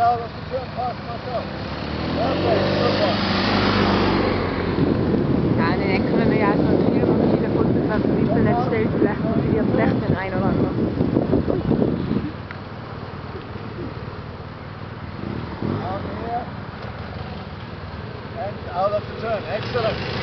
power up the jet past myself. Ja, nee, ik kan me ja zo'n vier van verschillende voeten van de liefde net steeds leggen, want die had echt een een of ander. Down here. And out of the turn. Excellent.